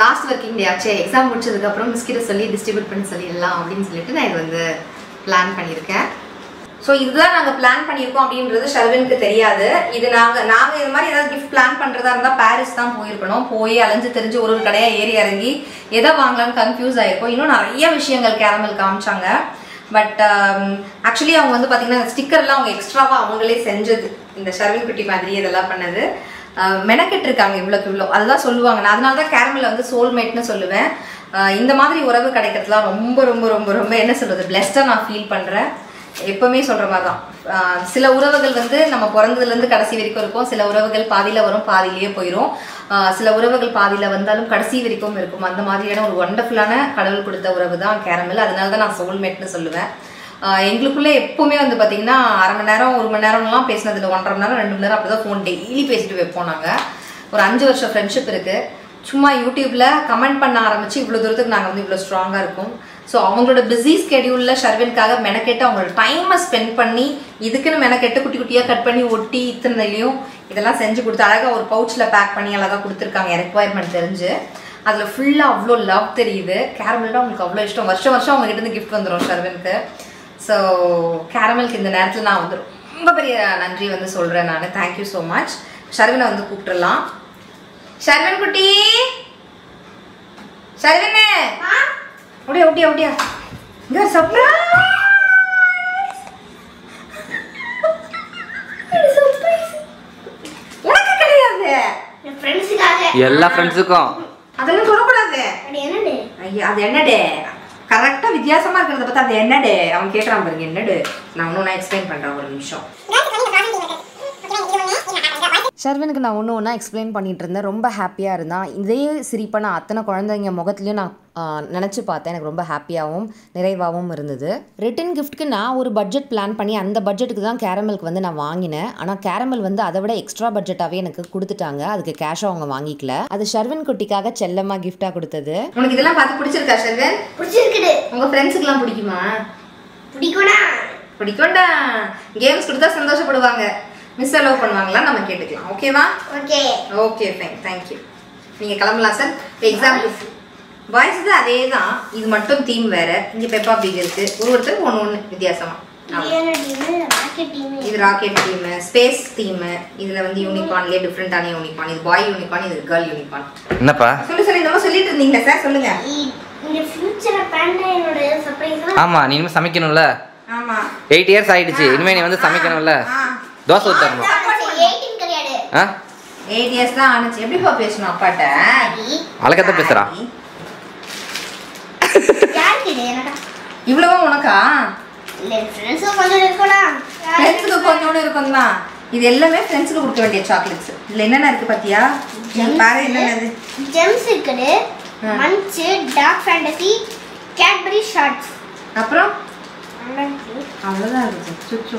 லாஸ்ட் ஒர்க்கிங் டே ஆச்சு. எக்ஸாம் முடிச்சதுக்கப்புறம் மிஸ்கிட்ட சொல்லி டிஸ்ட்ரிபியூட் பண்ணி சொல்லிடலாம் அப்படின்னு சொல்லிட்டு நான் இது வந்து பிளான் பண்ணியிருக்கேன். ஸோ இதுதான் நாங்கள் பிளான் பண்ணியிருக்கோம் அப்படின்றது ஷர்வினுக்கு தெரியாது. இது நாங்கள் இது மாதிரி ஏதாவது கிஃப்ட் பிளான் பண்ணுறதா இருந்தால் பாரிஸ் தான் போயிருக்கணும். போய் அலைஞ்சு தெரிஞ்சு ஒரு ஒரு கடையாக ஏறி இறங்கி எதை வாங்கலாம்னு கன்ஃபியூஸ் ஆகிருக்கும். இன்னும் நிறைய விஷயங்கள் கேரமல் காமிச்சாங்க. பட் ஆக்சுவலி அவங்க வந்து பார்த்தீங்கன்னா ஸ்டிக்கர்லாம் அவங்க எக்ஸ்ட்ராவாக அவங்களே செஞ்சது, இந்த ஷர்வின் குட்டி மாதிரி இதெல்லாம் பண்ணது, மெனக்கெட்டு இருக்காங்க இவ்வளோக்கு இவ்வளோ. அதுதான் சொல்லுவாங்க, நான் அதனால தான் கேரமில் வந்து சோல்மேட்னு சொல்லுவேன். இந்த மாதிரி உறவு கிடைக்கிறதுலாம் ரொம்ப ரொம்ப ரொம்ப ரொம்ப என்ன சொல்கிறது, பிளெஸ்டாக நான் ஃபீல் பண்ணுறேன். எப்போவுமே சொல்கிற மாதிரி தான், சில உறவுகள் வந்து நம்ம பிறந்ததுலேருந்து கடைசி வரைக்கும் இருக்கும், சில உறவுகள் பாதியில் வரும் பாதியிலேயே போயிடும், சில உறவுகள் பாதியில் வந்தாலும் கடைசி வரைக்கும் இருக்கும். அந்த மாதிரியான ஒரு ஒண்டர்ஃபுல்லான கடவுள் கொடுத்த உறவு தான் கேரமில். அதனால தான் நான் சோல்மேட்னு சொல்லுவேன். எங்களுக்குள்ளே எப்போவுமே வந்து பார்த்திங்கன்னா அரை மணி நேரம் ஒரு மணி நேரம்லாம் பேசினதில்லை, 1.5 மணி நேரம் 2 மணி நேரம் அப்படி தான் ஃபோன் டெய்லி பேசிட்டு வைப்போம். நாங்கள் ஒரு 5 வருஷம் ஃப்ரெண்ட்ஷிப் இருக்குது. சும்மா யூடியூப்பில் கமெண்ட் பண்ண ஆரம்பித்து இவ்வளோ தூரத்துக்கு நாங்கள் வந்து இவ்வளோ ஸ்ட்ராங்காக இருக்கும். ஸோ அவங்களோட பிஸி ஸ்கெடியூலில் ஷர்வின்காக மெனக்கெட்டு அவங்களோட டைமை ஸ்பெண்ட் பண்ணி இதுக்குன்னு மெனக்கெட்டு குட்டி குட்டியாக கட் பண்ணி ஒட்டி இத்தனையிலையும் இதெல்லாம் செஞ்சு கொடுத்து அழகாக ஒரு பவுச்சில் பேக் பண்ணி அழகாக கொடுத்துருக்காங்க. ரெக்வயர்மெண்ட் தெரிஞ்சு அதில் ஃபுல்லாக அவ்வளோ லவ் தெரியுது. கேரமல்னா அவங்களுக்கு அவ்வளோ இஷ்டம். வருஷம் வருஷம் அவங்ககிட்ட இருந்து கிஃப்ட் வந்துடும் ஷர்வினுக்கு. ஸோ கேரமலுக்கு இந்த நேரத்தில் நான் வந்து ரொம்ப பெரிய நன்றி வந்து சொல்கிறேன். நான் தேங்க்யூ ஸோ மச். ஷர்வினை வந்து கூப்பிட்டுடலாம். ஷர்வின் குட்டி, ஷர்வினே அப்படியே அப்படியே அப்படியா இங்க சர்ப்ரைஸ் உனக்கு கிடையாது, என் ஃப்ரெண்ட்ஸுக்காக, எல்லா ஃப்ரெண்ட்ஸுக்கும். அதெல்லாம் சொல்லக்கூடாது. அது என்னடே ஐயா, அது என்னடே கரெக்டா வித்தியாசமா இருக்கிறத பார்த்தா அது என்னடே அவன் கேக்குறான் பாருங்க. என்னடே நான் ஒன்னு எக்ஸ்பிளைன் பண்றேன் ஒரு நிமிஷம். ஷர்வினுக்கு நான் ஒன்று ஒன்றா எக்ஸ்பிளைன் பண்ணிகிட்டு இருந்தேன். ரொம்ப ஹாப்பியாக இருந்தான். இதே சிரிப்பை நான் அத்தனை குழந்தைங்க முகத்துலேயும் நான் நினச்சி பார்த்தேன். எனக்கு ரொம்ப ஹாப்பியாகவும் நிறைவாகவும் இருந்தது. ரிட்டன் கிஃப்ட்டுக்கு நான் ஒரு பட்ஜெட் பிளான் பண்ணி அந்த பட்ஜெட்டுக்கு தான் கேரமலுக்கு வந்து நான் வாங்கினேன். ஆனால் கேரமல் வந்து அதை விட எக்ஸ்ட்ரா பட்ஜெட்டாகவே எனக்கு கொடுத்துட்டாங்க. அதுக்கு கேஷாக அவங்க வாங்கிக்கல. அது ஷர்வின் குட்டிக்காக செல்லமாக கிஃப்டாக கொடுத்தது. உனக்கு இதெல்லாம் பார்த்து பிடிச்சிருக்கா ஷர்வின்? பிடிச்சிருக்கு. உங்கள் ஃப்ரெண்ட்ஸுக்கெல்லாம் பிடிக்குமா? பிடிக்கும்டா பிடிக்கும்டா. கேம்ஸ் கொடுத்தா சந்தோஷப்படுவாங்க. மிஸ் அலோவ் பண்ணுவாங்களா நம்ம கேட்டுக்கலாம். ஓகேவா? Okay okay fine, thank you. நீங்கள் கிளம்பலாம் சார். இப்போ எக்ஸாம்பிள்ஸ் வாய்ஸ் இது அதே தான், இது மட்டும் தீம் வேறு. இங்கே பெப்பா பிக் இருக்குது. ஒருத்தருக்கு ஒன்று ஒன்று வித்தியாசமாக. இது ராக்கெட் தீமு, ஸ்பேஸ் தீமு, இதில் வந்து யூனிகார்ன்லேயே டிஃப்ரெண்ட்டான யூனிகார்ன். இது பாய் யூனிகார்ன், இது கேர்ள் யூனிகார்ன். என்னப்பா சொல்லு சார், என்னமோ சொல்லிட்டு இருந்தீங்களா சார்? சொல்லுங்கள். நீங்கள் ஃப்யூச்சரில் பேண்டாயோட சர்ப்ரைஸ். ஆமாம், நீ இனிமேல் சமைக்கணும்ல. ஆமாம், 8 இயர்ஸ் ஆகிடுச்சு. இனிமேல் நீ வந்து சமைக்கணும்ல. தோசை ஊத்தறோம். 18 கிடையாது. 8 இயர்ஸ் தான் ஆனச்சு. எப்படி பா பேசணும் அப்பாட்ட? அலகத்த பேசுறா. யார் கிடேனடா? இவ்வளவு உனக்கா? இல்ல ஃப்ரெண்ட்ஸ் கொஞ்சம் இருக்குடா. ஃப்ரெண்ட்ஸ்க்கு கொஞ்சம் இருக்கும்மா. இது எல்லாமே ஃப்ரெண்ட்ஸ்க்கு கொடுக்க வேண்டிய சாக்லேட்ஸ். இதுல என்னென்ன இருக்கு பாத்தியா? பாரு என்னென்னது? ஜெம்ஸ் இருக்குது. Munch, dark fantasy, Cadbury shorts. அப்புறம் அவ்வளவுதான் இருக்கு. சுச்சு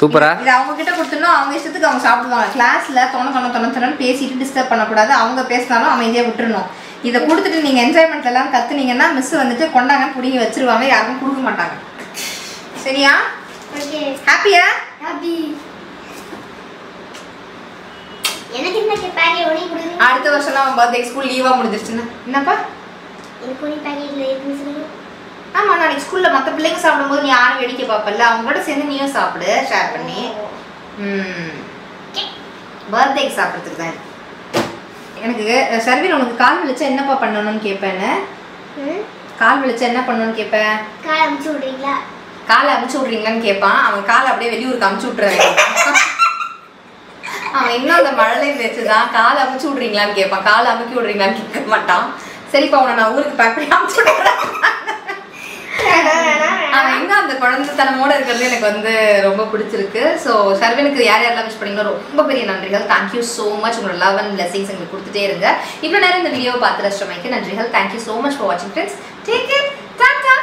சூப்பரா. இது அவங்க கிட்ட கொடுத்துடணும். அவங்க இஷ்டத்துக்கு அவங்க சாப்பிடுவாங்க. கிளாஸ்ல தொண பேசிட்டு டிஸ்டர்ப் பண்ணக்கூடாது. அவங்க பேசினாலும் அமைதியாக விட்டுருணும். இதை கொடுத்துட்டு நீங்க என்ஜாய்மெண்ட் எல்லாம் கத்துனீங்கன்னா மிஸ் வந்துட்டு கொண்டாங்க பிடிங்கி வச்சிருவாங்க. யாருக்கும் கொடுக்க மாட்டாங்க. சரியா? ஹாப்பியா? ஹாப்பி. எனக்கு இந்த பேக்கேஜ் ஒண்ணே கொடுங்க. அடுத்த வருஷம் நான் பர்த்டே ஸ்கூல் லீவா முடிஞ்சிருச்சுனா என்னப்பா எனக்கு ஒரு பேக்கேஜ்ல இருந்து சொல்லுங்க. ஆமாம், நாளைக்கு ஸ்கூலில் மற்ற பிள்ளைங்க சாப்பிடும்போது நீ யாரும் வெடிக்க பார்ப்பல, அவங்களோட சேர்ந்து நீயும் சாப்பிடு ஷேர் பண்ணி. பர்த்டேக்கு சாப்பிட்றதுக்கு தான் எனக்கு சர்வீன் உனக்கு கால் விளைச்சா என்னப்பா பண்ணணும்னு கேப்பேனே. கால் விளைச்சா என்ன பண்ணணும்னு கேப்ப? கால் அமுச்சு விடுறீங்களா? கால் அமுச்சு விடுறீங்களான்னு கேட்பான். அவன் கால் அப்படியே வெளியூருக்கு அமுச்சு விட்டுறாங்க. அவன் இன்னும் அந்த மழையில வச்சுதான் கால் அமுச்சு விடுறீங்களான்னு கேட்பான். கால் அமுக்கி விடுறீங்களான்னு கேட்க மாட்டான். சரிப்பா உன நான் ஊருக்கு பேக் அமுச்சு விடுறேன். அவன் இன்னும் அந்த குழந்தைத்தனமோட இருக்கிறது எனக்கு வந்து ரொம்ப பிடிச்சிருக்கு. ஸோ சர்வனுக்கு யார் யாரெல்லாம் விஷ் பண்ணீங்களோ ரொம்ப பெரிய நன்றிகள். Thank you so much. உங்களோட லவ் அண்ட் பிளஸிங்ஸ் எங்களுக்கு கொடுத்துட்டே இருங்க. இவ்வளோ நேரம் இந்த வீடியோவை பார்த்து ரசிச்சமைக்கு நன்றிகள். தேங்க்யூ ஸோ மச் ஃபார் வாட்சிங் ஃப்ரெண்ட்ஸ். Take care.